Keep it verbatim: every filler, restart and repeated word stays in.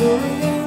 Glory.